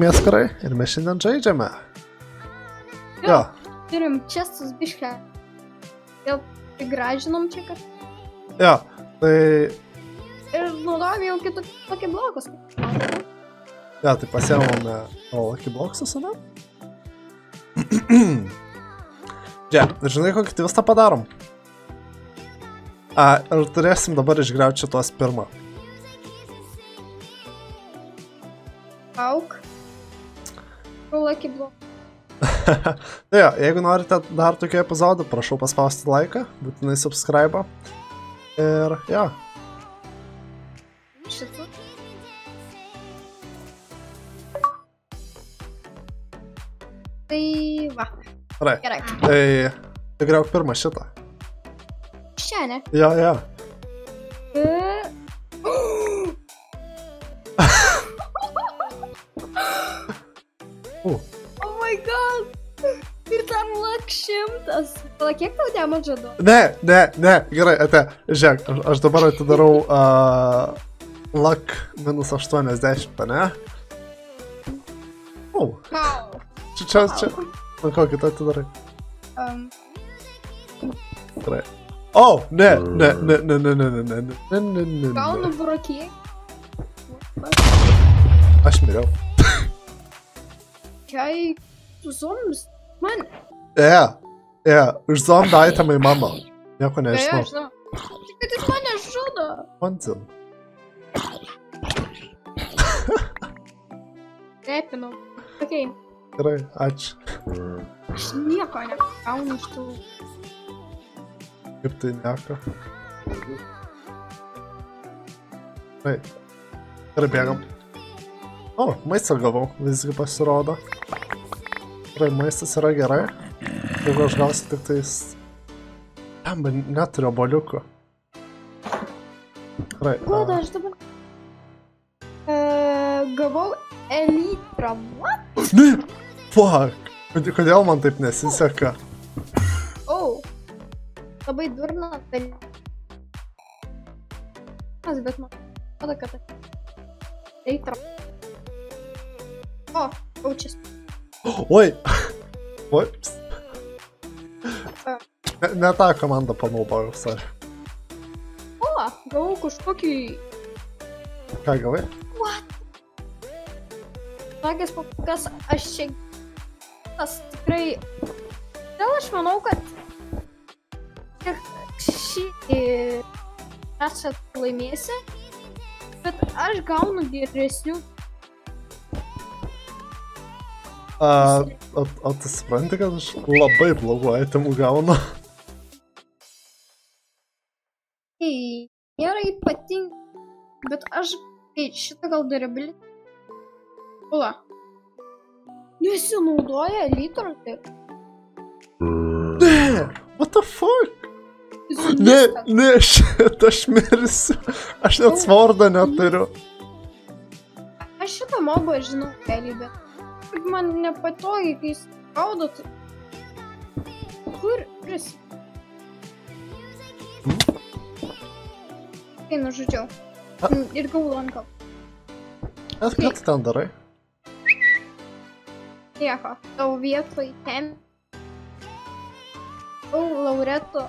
Miaskary ir my šiandien žaidžiame. Jo. Turim čestus biškę. Jau prigražinom čia kad. Jo, tai... Ir naudojame jau kitokį blokus. Jo, tai pasiemame Lucky Bloksas, ane? Džia, žinai kokį tvistą padarom? A, ir turėsim dabar išgriauti šitos pirmą. Auk. Lucky Block. Tai jo, jeigu norite dar tokio epizodą, prašau paspausti laiką, būtinai subscribe. Ir jo. Šitų. Tai va. Gerai. Tai tikriau pirmą šitą. Šią, ne? Jo, jo. Kiek tau demadžą duoda? Ne, ne, ne, gerai, ate, žiūrėk, aš dabar atidarau luck minus 80, ne? Čia, na kokį tu atidarai? Gerai. O, ne, ne, ne, ne, ne, ne, ne, ne, ne, ne. Gaunu brokiek. Aš miriau. Kai, tu zombis, man. E. Yeah, už zombį itemą į mamą. Nieko nežinau. Beje, žinau. Tik kad jis mane žudo. Manzim. Repinau. Okei. Gerai, ačiū. Aš nieko nekaunu iš tų. Kaip tai nieko? Gerai. Gerai, bėgam. O, maistą gavau. Visgi pasirodo. Gerai, maistas yra gerai. Jeigu aš gausiu tik tais... Jamba, neturiu boliukų. Gerai. Guoda, aš dabar... Gavau elytrą, what? Ne! Fuck! Kodėl man taip nesiseka? O! Labai durna tai... Bet man... Kada, kad... Elytrą. O! Aučias. Oi! Oi! Ne tą komandą panaudojau, sorry. O, gavau kažkokį... Ką gavai? What? Sakės pakas, aš čia... Tas tikrai... Dėl aš manau, kad... Šį... Aš čia laimėsi. Bet aš gaunu geresnių. O tu supranti, kad aš labai blogų itemų gaunu? Ei, nėra ypatinga, bet aš... Ei, šitą gal durabilią. Ula. Nesinaudoja elitrą, taip. Ne, what the fuck? Ne, ne, šitą aš mirsiu. Aš net svordą neturiu. Aš šitą mobą žinau, elybę. Man nepatogiai, kai jis gaudo, tai... Kur prisi? Kai nužudžiau. Ir gaudu ant kalb. Kas tu ten darai? Nieko. Tau vietoj ten. Tau laureto.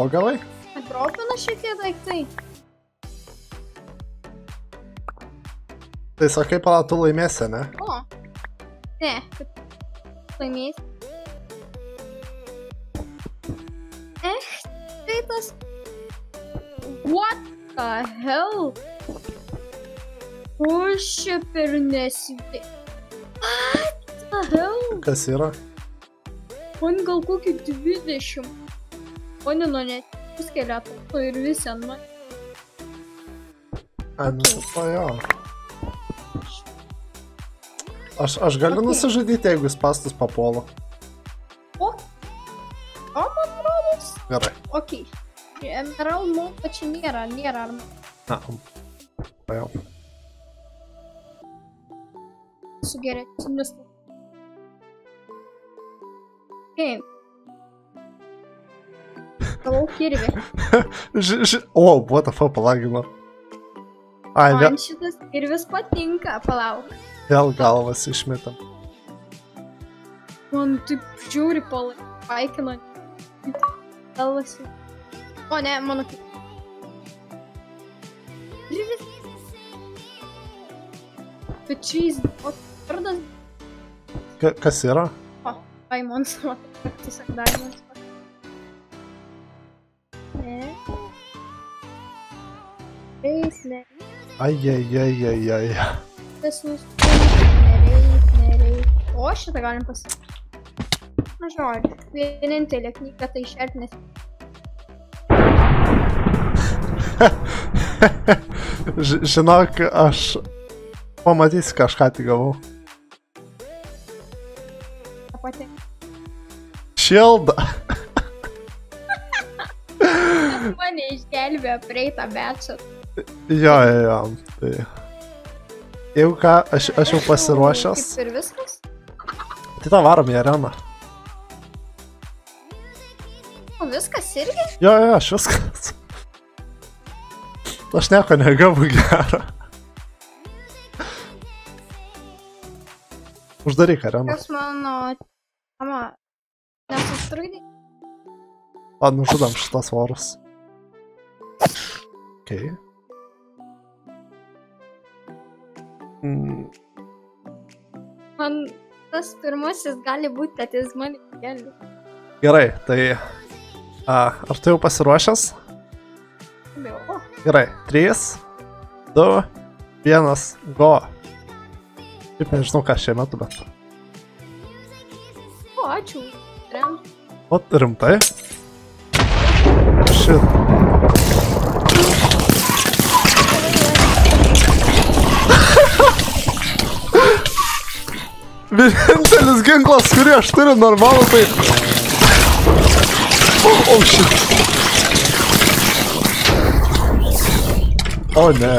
O galai? Atropina šitie daiktai. Tai sakai, pala, tu laimėsi, ne? O. Ne, kad laimėsi. Ech, tai tas... What the hell? Už čia per nesidė... What the hell? Kas yra? Man gal kokį 20. O ne, nu ne, puskeliato. Tu ir visi ant man. A, nu, to jo. Aš galiu nusižudyti, jeigu jis pastus papuolo. O? O, man rodos? Gerai. Okei. Emerald, nu, pačiai nėra, nėra. Na, jau. Sugeria, sumistu. Okei. Tavau kirvė. O, what the fuck, palagino. Ai, man šitas ir vis patinka, palauk. Vėl galvas išmetam. Man taip žiūri palaikina. Galvas. O ne, mano... Pečiais, o vardas... Kas yra? O, Daimons, o tiesiog Daimons. Ne. Reis, ne. Ai. Nereik. O, šitą galim pasakyti. Na, žodžiu, vienintelė knyga tai šertinės. Žinok, aš pamatysiu, kažką tik gavau. Ką pati? Šildą. Mane išgelbėjo praeitą bečą. Jo, tai... Jeigu ką, aš jau pasiruošęs. Kaip ir viskas? Tai tą varom į areną. O viskas irgi? Jo, aš viskas. Aš nieko negabu gerą. Uždaryk areną. Kas mano... Mama... Nesustrugdė? Lad, nužudam šitas varus. Okei. Man tas pirmasis gali būti, kad jis man gelbė. Gerai, tai... Ar tu jau pasiruošęs? Jau. Gerai, 3, 2, 1, go. Taip nežinau, ką šiame metu, bet... O, ačiū. O, rimtai? Shit. Vienintelis ginklas, kurį aš turiu normalų, tai... O, shit. O ne.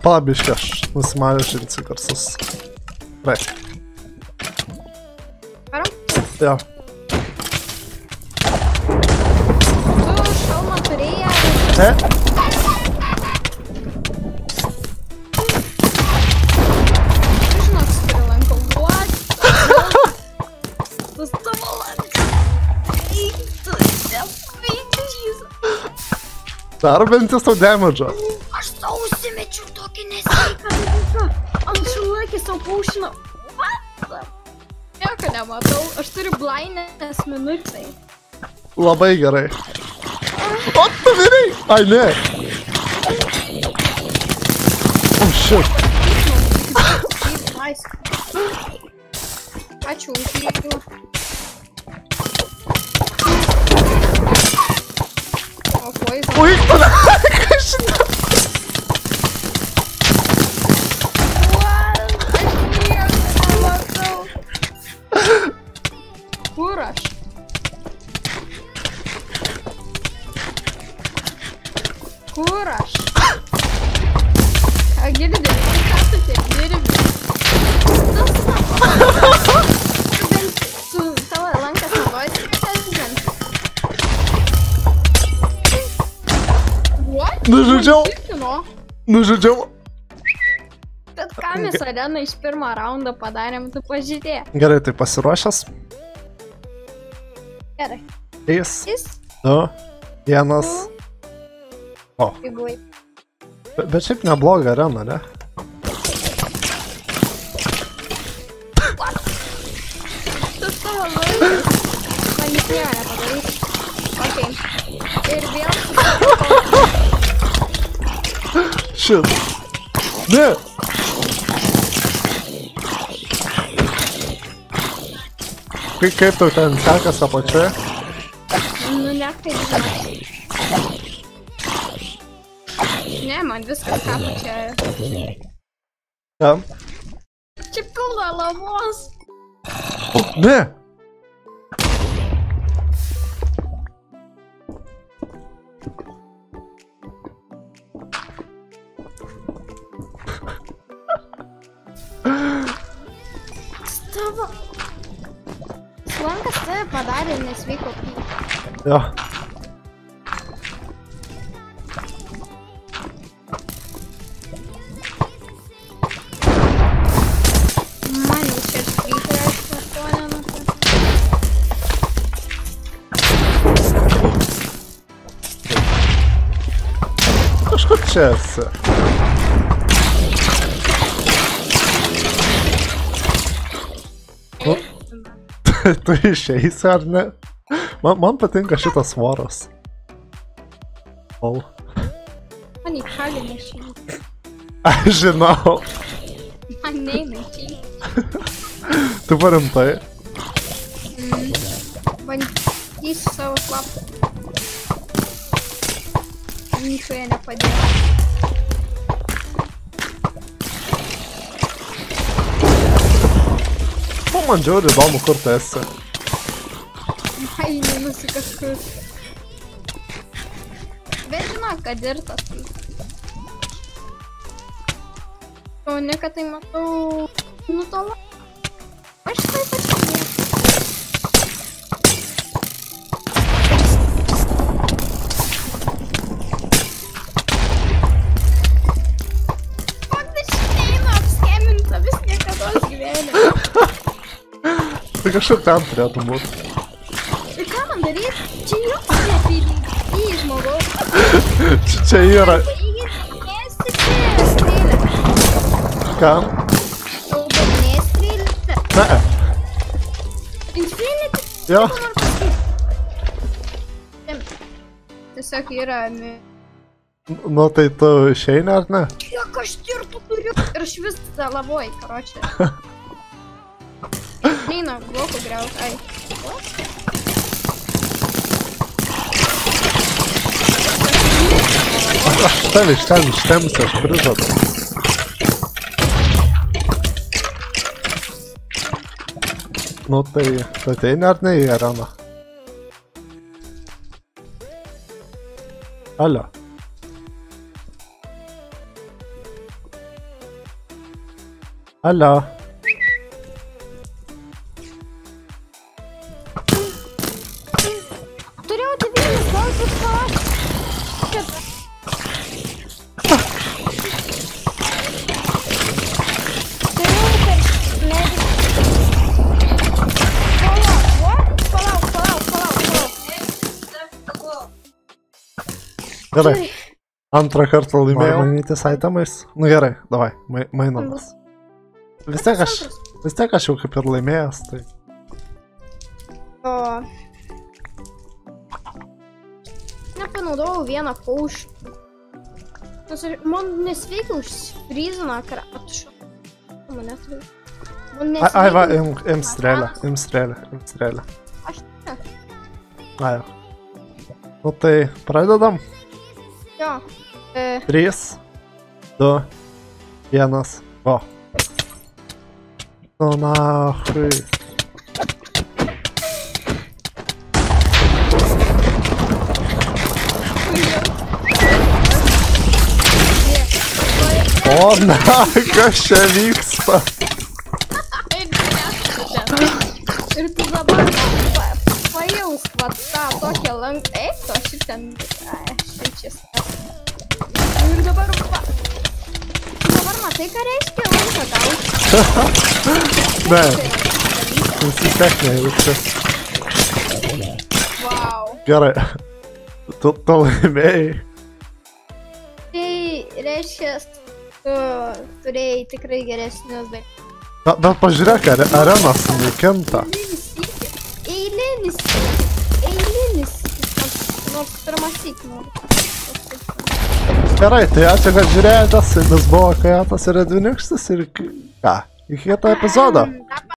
Palabiškai aš nusimažinsiu garsus. Gerai. Varom? Jo. Tu šalmą turėjai... Ne? Darbantis tau damage. Aš tau užsimečiu tokį nesveiką dalyką. Anksčiau laikį savo paušino. Nieko nematau. Aš turiu blindness minutai. Labai gerai. O, tu vyriai! Ai, ne. O, shit. Ačiū, užsimečiu. Ui, tada, kas šitą? What? Aš nieko nematau. Kur aš? A, girdėjau, ką tu tiek dirbi? Tu savo lankas naudosi, kad aš bent. Nužudžiau. Tad ką mes areną iš pirmo raundą padarėm, tu pažiūrė. Gerai, tai pasiruošęs? Gerai. 3, 2, 1. O. Bet šiaip nebloga arena, ne? Tu savo laiką. Man nieko nepadarysi. Okei. Ir vėl susitikau. Shit. Ne. Kaip tau ten sekas apačioje? Nu, nekaip žinai. Ne, man viskas apačioje. Ką? Čia pilna lavos. Ne. Lankas tave padarė nesveiko knyga. Jo. сейчас. Tu išeisi ar ne? Man patinka šitas svaras. Man į šalį nešėjai. Aš žinau. Man nešėjai. Tu parimtai? Bandysiu savo klapą. Nišoje nepadėjau. Mangiare domo cortessa. Mai nu se cască. Vezi ma caderta. O necatai matou. Nu to la. Ai stai pe tine. Fuck the shit, I'm scamming, sabes que acados gvele. Так а что там прятал бот? Чаёра. Кам? Да. Я. Ты сакира. Но ты то шейнар на? Я костер тут расшвест головой, короче. Nina, bloc grau, ai. Stavi, se sprza. No tai ne yra rana. Ala. Ala. Gerai, antrą kartą laimėjau. Noriu mainyti saitamais. Nu gerai, davai, mainomės. Vis tiek aš jau kaip ir laimėjęs, tai... O... Nepanaudojau vieną paušį. Man nesveikia užsipryzina kratšą. Ai, va, im strėlę. Aš ne. Na jau. Nu tai pradedam. Jo. 3, 2, 1, go. Nu nahui. O na, kas čia vyksta? Ir tu dabar pajaus va tą tokią lanką. Eik, to šit ten... Ir dabar... Dabar matai, ką reiškia lanką tau? Ne. Susiteknė viskas. Wow. Gerai. Tu laimėjai. Tai reiškia, tu turėjai tikrai geresnius dalykus. Bet pažiūrėk, arena sunaikinta. Eilinis. Nors pirmasyk noriu. Gerai, tai ačiū, kad žiūrėjote. Mes buvo Kajotas ir Edviniūkštis ir ką? Iki kito epizodo.